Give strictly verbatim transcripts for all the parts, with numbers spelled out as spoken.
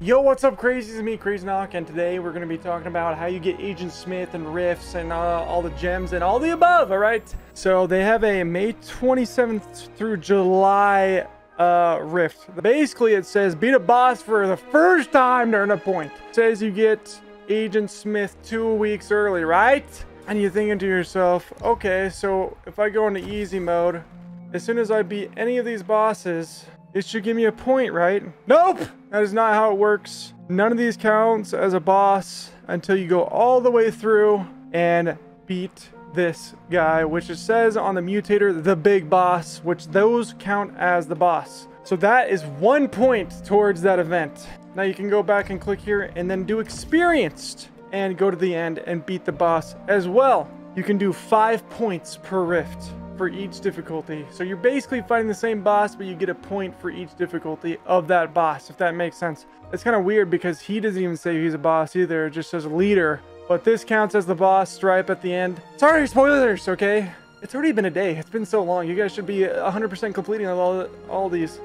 Yo, what's up, crazies? It's me, CrazyNoc, and today we're going to be talking about how you get Agent Smith and Rifts and uh, all the gems and all the above, all right? So they have a May twenty-seventh through July uh, Rift. Basically, it says beat a boss for the first time to earn a point. It says you get Agent Smith two weeks early, right? And you're thinking to yourself, okay, so if I go into easy mode, as soon as I beat any of these bosses, it should give me a point, right? Nope! That is not how it works. None of these counts as a boss until you go all the way through and beat this guy, which it says on the mutator, the big boss, which those count as the boss. So that is one point towards that event. Now you can go back and click here and then do experienced and go to the end and beat the boss as well. You can do five points per rift for each difficulty. So you're basically fighting the same boss, but you get a point for each difficulty of that boss, if that makes sense. It's kind of weird because he doesn't even say he's a boss either. It just says leader, but this counts as the boss stripe at the end. Sorry, spoilers, okay? It's already been a day. It's been so long. You guys should be one hundred percent completing all, all these.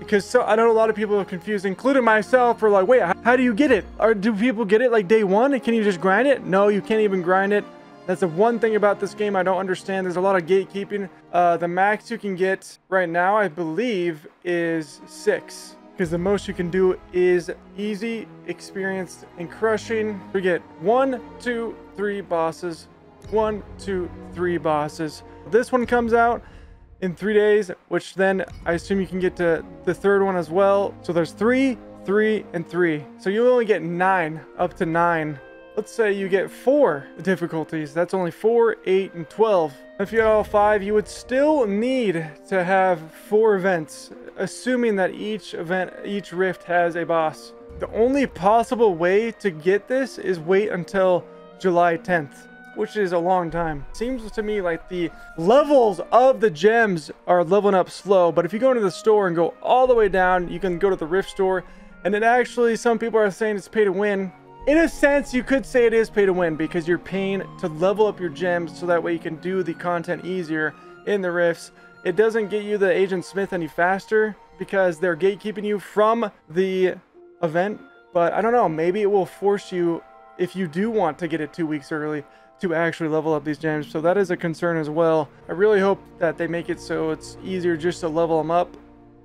Because so, I know a lot of people are confused, including myself, for like, wait, how do you get it? Or do people get it like day one? Can you just grind it? No, you can't even grind it. That's the one thing about this game I don't understand. There's a lot of gatekeeping. Uh, the max you can get right now, I believe, is six. Because the most you can do is easy, experienced, and crushing. We get one, two, three bosses. One, two, three bosses. This one comes out in three days, which then I assume you can get to the third one as well. So there's three, three, and three. So you'll only get nine, up to nine. Let's say you get four difficulties. That's only four, eight, and twelve. If you had all five, you would still need to have four events, assuming that each event, each rift has a boss. The only possible way to get this is wait until July tenth, which is a long time. Seems to me like the levels of the gems are leveling up slow, but if you go into the store and go all the way down, you can go to the rift store, and then actually some people are saying it's pay to win. In a sense, you could say it is pay to win because you're paying to level up your gems so that way you can do the content easier in the rifts. It doesn't get you the Agent Smith any faster because they're gatekeeping you from the event. But I don't know, maybe it will force you, if you do want to get it two weeks early, to actually level up these gems. So that is a concern as well. I really hope that they make it so it's easier just to level them up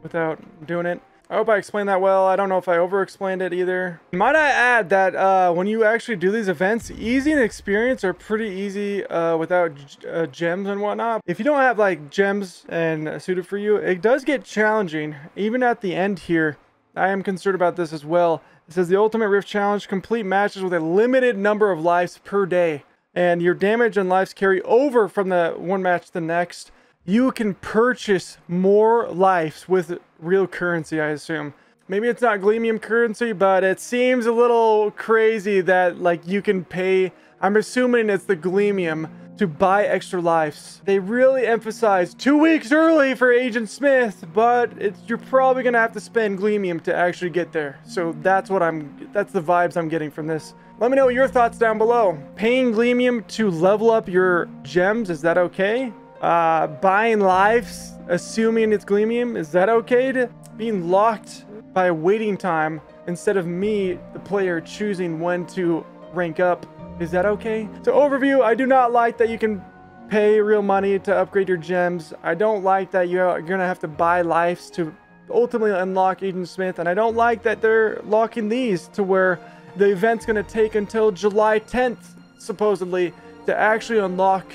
without doing it. I hope I explained that well. I don't know if I over-explained it either. Might I add that uh, when you actually do these events, easy and experience are pretty easy uh, without uh, gems and whatnot. If you don't have like gems and uh, suited for you, it does get challenging. Even at the end here, I am concerned about this as well. It says the Ultimate Rift Challenge, complete matches with a limited number of lives per day. And your damage and lives carry over from the one match to the next. You can purchase more lives with real currency, I assume. Maybe it's not Gleamium currency, but it seems a little crazy that like you can pay, I'm assuming it's the Gleamium, to buy extra lives. They really emphasize two weeks early for Agent Smith, but it's, you're probably gonna have to spend Gleamium to actually get there. So that's what I'm, that's the vibes I'm getting from this. Let me know your thoughts down below. Paying Gleamium to level up your gems, is that okay? Uh, buying lives, assuming it's Gleamium, is that okay? To being locked by waiting time instead of me, the player, choosing when to rank up, is that okay? So overview, I do not like that you can pay real money to upgrade your gems. I don't like that you're gonna have to buy lives to ultimately unlock Agent Smith, and I don't like that they're locking these to where the event's gonna take until July tenth, supposedly, to actually unlock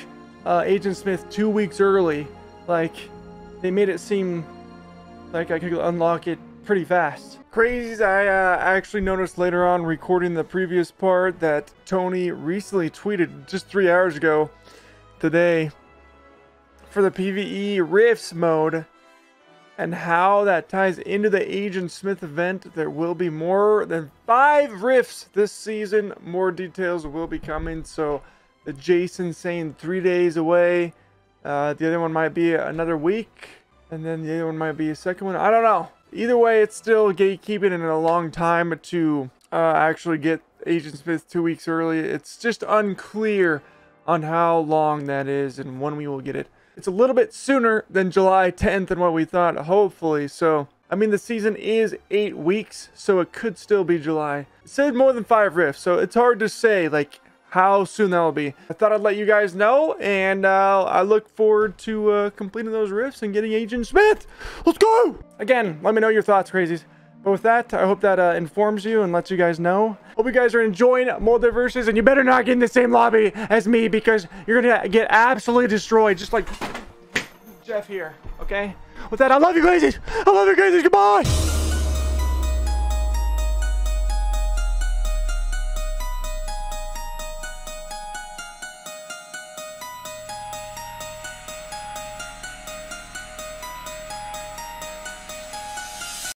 Uh, Agent Smith two weeks early. Like, they made it seem like I could unlock it pretty fast. Crazies, I uh, actually noticed later on recording the previous part that Tony recently tweeted just three hours ago today for the PvE Rifts mode and how that ties into the Agent Smith event. There will be more than five Rifts this season. More details will be coming, so the Jason saying three days away. Uh, the other one might be another week. And then the other one might be a second one. I don't know. Either way, it's still gatekeeping in a long time to uh, actually get Agent Smith two weeks early. It's just unclear on how long that is and when we will get it. It's a little bit sooner than July tenth than what we thought, hopefully. So I mean, the season is eight weeks, so it could still be July. It said more than five rifts, so it's hard to say, like, how soon that'll be. I thought I'd let you guys know, and uh, I look forward to uh, completing those rifts and getting Agent Smith. Let's go! Again, let me know your thoughts, crazies. But with that, I hope that uh, informs you and lets you guys know. Hope you guys are enjoying Multiverses, and you better not get in the same lobby as me, because you're gonna get absolutely destroyed, just like Jeff here, okay? With that, I love you, crazies! I love you, crazies! Goodbye!